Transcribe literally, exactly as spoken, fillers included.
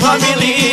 Familia